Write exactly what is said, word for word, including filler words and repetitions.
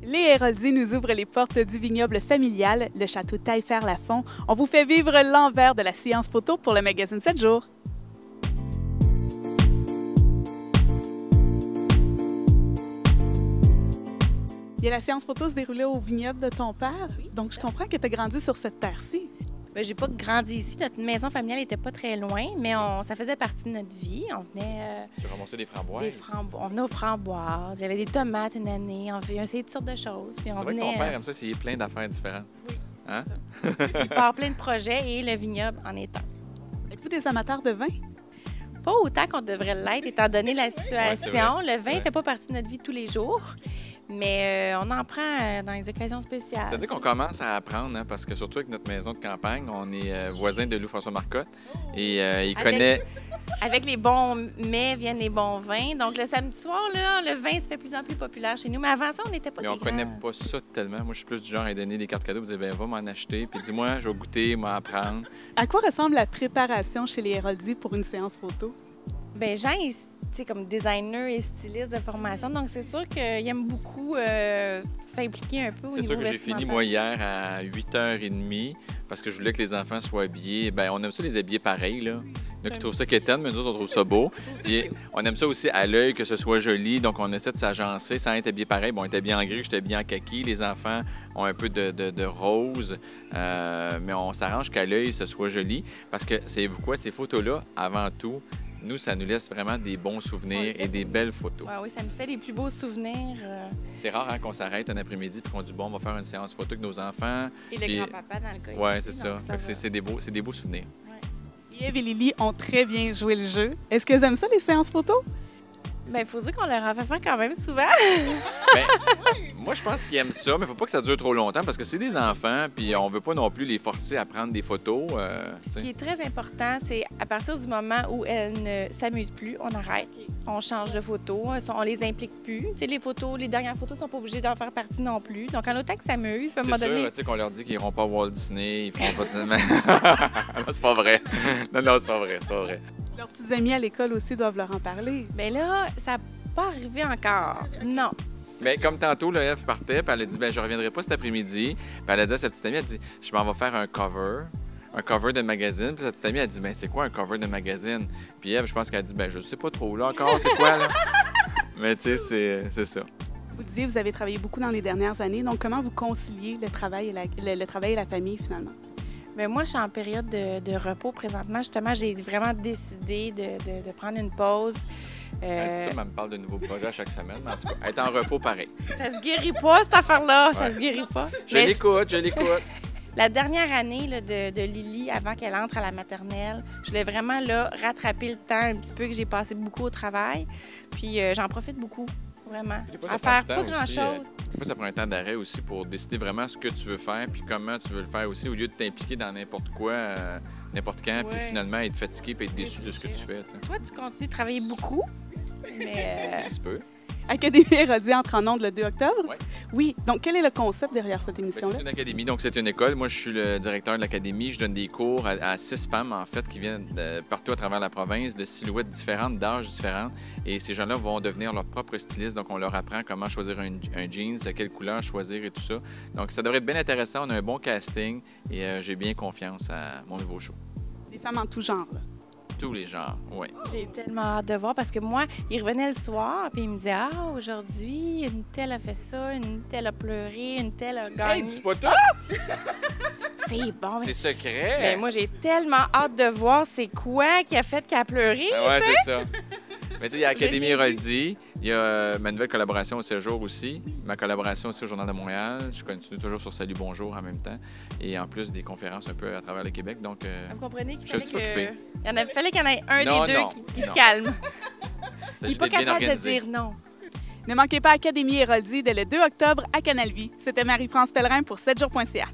Les Airoldi nous ouvrent les portes du vignoble familial, le château Taillefer-Lafont. On vous fait vivre l'envers de la séance photo pour le magazine sept jours. Et la séance photo se déroulait au vignoble de ton père. Donc, je comprends que tu as grandi sur cette terre-ci. J'ai pas grandi ici. Notre maison familiale n'était pas très loin, mais on, ça faisait partie de notre vie. On venait... Euh, tu ramassais des framboises? Des frambo on venait aux framboises. Il y avait des tomates une année. On faisait toutes sortes de choses. C'est vrai venait, que ton père, comme ça, c'est plein d'affaires différentes. Oui, hein? Ça. Il part plein de projets et le vignoble en étant. Êtes-vous des amateurs de vin? Pas autant qu'on devrait l'être, étant donné la situation. Ouais, le vin ne ouais. fait pas partie de notre vie tous les jours. Mais euh, on en prend euh, dans les occasions spéciales. C'est-à-dire qu'on commence à apprendre, hein, parce que surtout avec notre maison de campagne, on est euh, voisin de Louis-François Marcotte et euh, il avec, connaît... Avec les bons mets viennent les bons vins. Donc le samedi soir, là, le vin se fait de plus en plus populaire chez nous. Mais avant ça, on n'était pas mais des on grands. connaît pas ça tellement. Moi, je suis plus du genre à donner des cartes cadeaux et dire, ben va m'en acheter, puis dis-moi, je vais goûter, m'en apprendre. À quoi ressemble la préparation chez les Airoldi pour une séance photo? Bien, Jean est comme designer et styliste de formation, donc c'est sûr qu'il aime beaucoup euh, s'impliquer un peu au niveau. C'est sûr que j'ai fini, moi, hier à huit heures trente parce que je voulais que les enfants soient habillés. Bien, on aime ça les habiller pareil, là. Donc, ils trouvent ça quétaine, mais nous autres, on trouve ça beau. Et on aime ça aussi à l'œil, que ce soit joli, donc on essaie de s'agencer sans être habillé pareil. Bon, on était bien en gris, j'étais habillé en kaki. Les enfants ont un peu de, de, de rose, euh, mais on s'arrange qu'à l'œil, ce soit joli parce que, savez-vous quoi, ces photos-là, avant tout, nous, ça nous laisse vraiment des bons souvenirs et des belles photos. Ouais, oui, ça nous fait les plus beaux souvenirs. Euh... C'est rare hein, qu'on s'arrête un après-midi et qu'on dit, bon, on va faire une séance photo avec nos enfants. Et le puis... grand-papa, dans le cas. Oui, c'est ça. ça c'est des, des beaux souvenirs. Ouais. Yves et Lily ont très bien joué le jeu. Est-ce qu'elles aiment ça, les séances photos? Bien, il faut dire qu'on leur en fait faire quand même souvent. Bien, moi, je pense qu'ils aiment ça, mais il ne faut pas que ça dure trop longtemps parce que c'est des enfants, puis on ne veut pas non plus les forcer à prendre des photos. Euh, Ce qui est très important, c'est à partir du moment où elles ne s'amusent plus, on arrête, on change de photo, on les implique plus. Tu sais, les photos, les dernières photos ne sont pas obligées d'en faire partie non plus. Donc, en autant qu'ils s'amusent, à un moment donné... C'est sûr qu'on leur dit qu'ils n'iront pas à Walt Disney, ils feront pas... non, c'est pas vrai. Non, non, c'est pas vrai, c'est pas vrai. Leurs petits amis à l'école aussi doivent leur en parler. Bien là, ça n'a pas arrivé encore. Non. Bien, comme tantôt, là, Ève partait, puis elle a dit, bien, je ne reviendrai pas cet après-midi. Puis elle a dit à sa petite amie, elle dit, je m'en vais faire un cover, un cover de magazine. Puis sa petite amie, elle dit, bien, c'est quoi un cover de magazine? Puis Ève, je pense qu'elle a dit, bien, je ne sais pas trop, là, encore, c'est quoi, là? Mais tu sais, c'est ça. Vous disiez, vous avez travaillé beaucoup dans les dernières années. Donc, comment vous conciliez le travail et la, le, le travail et la famille, finalement? Bien, moi, je suis en période de, de repos présentement. Justement, j'ai vraiment décidé de, de, de prendre une pause. Euh... Elle dit ça, mais elle me parle de nouveaux projets à chaque semaine. Mais en tout cas, être en repos, pareil. Ça se guérit pas, cette affaire-là. Ouais. Ça se guérit pas. Je l'écoute, je, je l'écoute. La dernière année là, de, de Lily, avant qu'elle entre à la maternelle, je voulais vraiment là, rattraper le temps un petit peu que j'ai passé beaucoup au travail. Puis euh, j'en profite beaucoup. Vraiment. Des fois, ça à faire pas grand-chose. Des fois, ça prend un temps d'arrêt aussi pour décider vraiment ce que tu veux faire puis comment tu veux le faire aussi, au lieu de t'impliquer dans n'importe quoi, euh, n'importe quand, ouais. puis finalement être fatigué puis être déçu de ce que tu fais. T'sais. Toi, tu continues de travailler beaucoup, mais... Un petit peu. Académie Airoldi entre en ondes le deux octobre. Ouais. Oui. Donc, quel est le concept derrière cette émission-là? C'est une académie, donc c'est une école. Moi, je suis le directeur de l'académie. Je donne des cours à, à six femmes, en fait, qui viennent de, partout à travers la province, de silhouettes différentes, d'âges différents. Et ces gens-là vont devenir leurs propres stylistes. Donc, on leur apprend comment choisir un, un jeans, quelle couleur choisir et tout ça. Donc, ça devrait être bien intéressant. On a un bon casting et euh, j'ai bien confiance à mon nouveau show. Des femmes en tout genre, là. Tous les genres, oui. J'ai tellement hâte de voir parce que moi, il revenait le soir puis il me disait « Ah, aujourd'hui, une telle a fait ça, une telle a pleuré, une telle a gagné. » Hey, dis pas tout! C'est bon. C'est secret. Mais moi, j'ai tellement hâte de voir c'est quoi qui a fait qu'elle a pleuré. Ben ouais, c'est ça. Mais tu sais, il y a Académie Airoldi, il y a ma nouvelle collaboration au Séjour aussi, ma collaboration aussi au Journal de Montréal. Je continue toujours sur Salut, bonjour en même temps. Et en plus, des conférences un peu à travers le Québec. Donc, euh, vous comprenez qu'il fallait qu'il fallait qu'il y en ait un non, des deux non, qui, qui non. se calme. Il n'est pas capable de dire non. Ne manquez pas Académie Airoldi dès le deux octobre à Canal Vie. C'était Marie-France Pellerin pour sept jours point C A.